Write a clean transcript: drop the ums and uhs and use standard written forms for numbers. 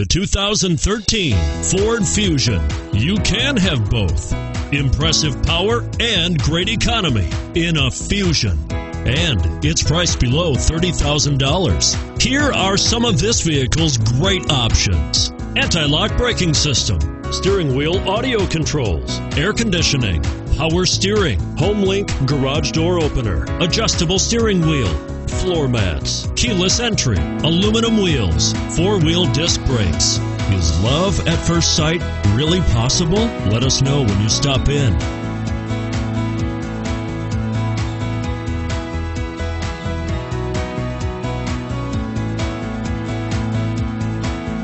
The 2013 Ford Fusion. You can have both. Impressive power and great economy in a Fusion. And it's priced below $30,000. Here are some of this vehicle's great options. Anti-lock braking system, steering wheel audio controls, air conditioning, power steering, HomeLink garage door opener, adjustable steering wheel, floor mats, keyless entry, aluminum wheels, four-wheel disc brakes. Is love at first sight really possible? Let us know when you stop in.